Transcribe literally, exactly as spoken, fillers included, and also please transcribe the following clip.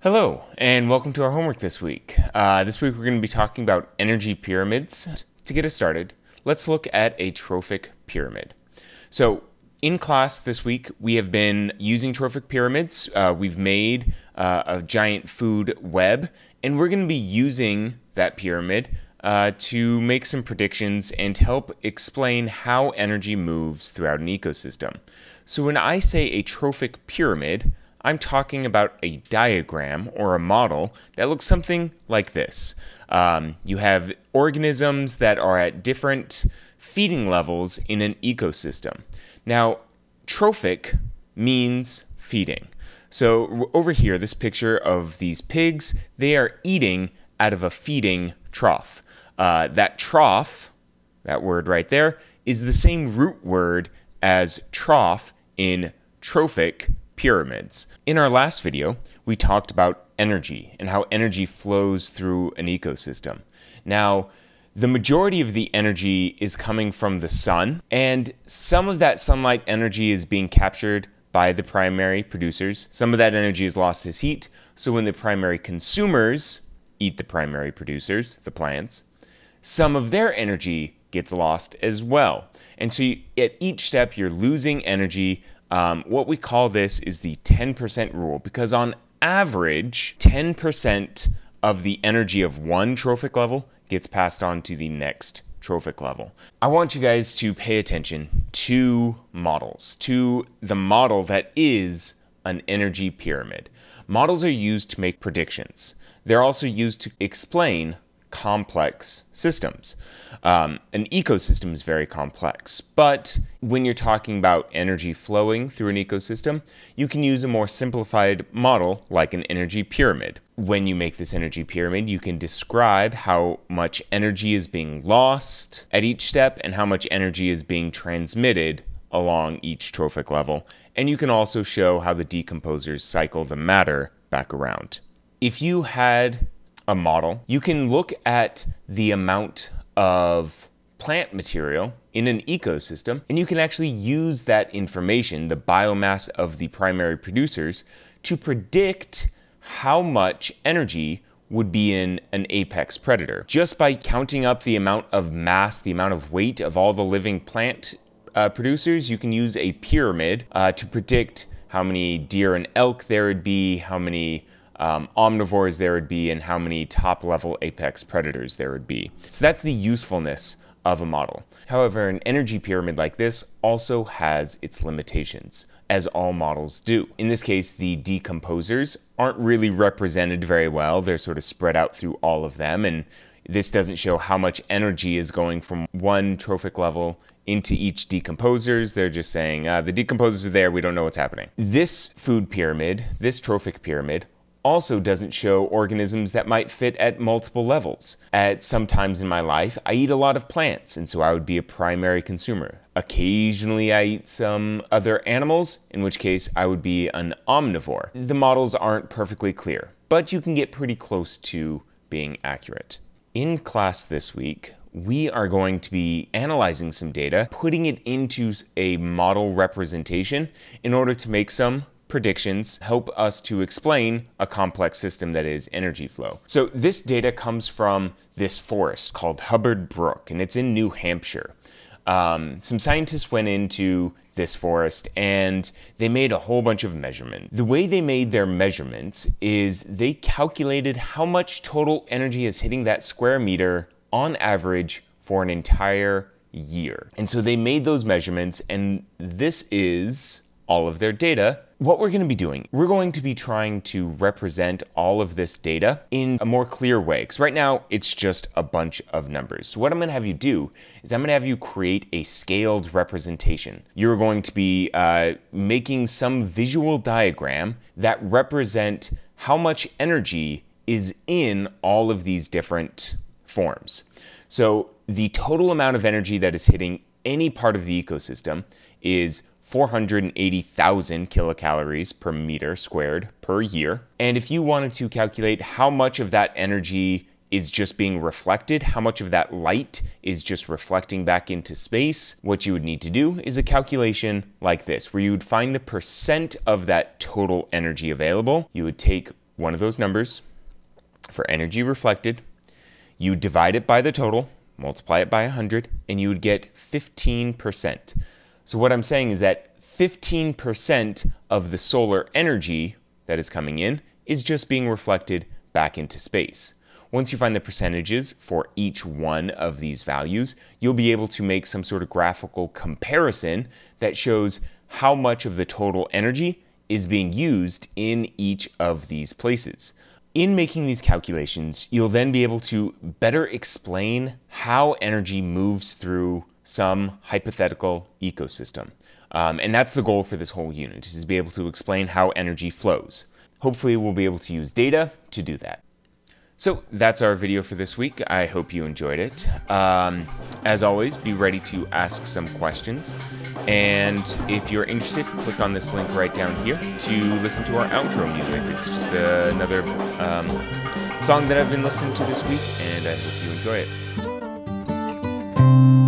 Hello, and welcome to our homework this week. Uh, this week we're going to be talking about energy pyramids. To get us started, let's look at a trophic pyramid. So in class this week, we have been using trophic pyramids. Uh, we've made uh, a giant food web, and we're going to be using that pyramid uh, to make some predictions and to help explain how energy moves throughout an ecosystem. So when I say a trophic pyramid, I'm talking about a diagram or a model that looks something like this. Um, you have organisms that are at different feeding levels in an ecosystem. Now, trophic means feeding. So over here, this picture of these pigs, they are eating out of a feeding trough. Uh, that trough, that word right there, is the same root word as trough in trophic pyramids. In our last video, we talked about energy and how energy flows through an ecosystem. Now, the majority of the energy is coming from the sun, and some of that sunlight energy is being captured by the primary producers. Some of that energy is lost as heat, so when the primary consumers eat the primary producers, the plants, some of their energy gets lost as well. And so you, at each step, you're losing energy. Um, what we call this is the ten percent rule, because on average, ten percent of the energy of one trophic level gets passed on to the next trophic level. I want you guys to pay attention to models, to the model that is an energy pyramid. Models are used to make predictions. They're also used to explain complex systems. Um, an ecosystem is very complex, but when you're talking about energy flowing through an ecosystem, you can use a more simplified model like an energy pyramid. When you make this energy pyramid, you can describe how much energy is being lost at each step and how much energy is being transmitted along each trophic level. And you can also show how the decomposers cycle the matter back around. If you had a model, you can look at the amount of plant material in an ecosystem, and you can actually use that information, the biomass of the primary producers, to predict how much energy would be in an apex predator. Just by counting up the amount of mass, the amount of weight of all the living plant uh, producers, you can use a pyramid uh, to predict how many deer and elk there would be, how many Um, omnivores there would be, and how many top-level apex predators there would be. So that's the usefulness of a model. However, an energy pyramid like this also has its limitations, as all models do. In this case, the decomposers aren't really represented very well. They're sort of spread out through all of them, and this doesn't show how much energy is going from one trophic level into each decomposers. They're just saying, uh, the decomposers are there, we don't know what's happening. This food pyramid, this trophic pyramid, also doesn't show organisms that might fit at multiple levels. At some times in my life, I eat a lot of plants, and so I would be a primary consumer. Occasionally I eat some other animals, in which case I would be an omnivore. The models aren't perfectly clear, but you can get pretty close to being accurate. In class this week, we are going to be analyzing some data, putting it into a model representation in order to make some predictions, help us to explain a complex system that is energy flow. So this data comes from this forest called Hubbard Brook, and it's in New Hampshire. Um, some scientists went into this forest and they made a whole bunch of measurements. The way they made their measurements is they calculated how much total energy is hitting that square meter on average for an entire year. And so they made those measurements, and this is all of their data. What we're going to be doing, we're going to be trying to represent all of this data in a more clear way, because right now it's just a bunch of numbers. So what I'm going to have you do is I'm going to have you create a scaled representation. You're going to be uh, making some visual diagram that represent how much energy is in all of these different forms. So the total amount of energy that is hitting any part of the ecosystem is four hundred eighty thousand kilocalories per meter squared per year. And if you wanted to calculate how much of that energy is just being reflected, how much of that light is just reflecting back into space, what you would need to do is a calculation like this, where you would find the percent of that total energy available. You would take one of those numbers for energy reflected, you divide it by the total, multiply it by one hundred, and you would get fifteen percent. So what I'm saying is that fifteen percent of the solar energy that is coming in is just being reflected back into space. Once you find the percentages for each one of these values, you'll be able to make some sort of graphical comparison that shows how much of the total energy is being used in each of these places. In making these calculations, you'll then be able to better explain how energy moves through some hypothetical ecosystem. Um, and that's the goal for this whole unit, is to be able to explain how energy flows. Hopefully we'll be able to use data to do that. So that's our video for this week. I hope you enjoyed it. Um, as always, be ready to ask some questions. And if you're interested, click on this link right down here to listen to our outro music. It's just uh, another um, song that I've been listening to this week, and I hope you enjoy it.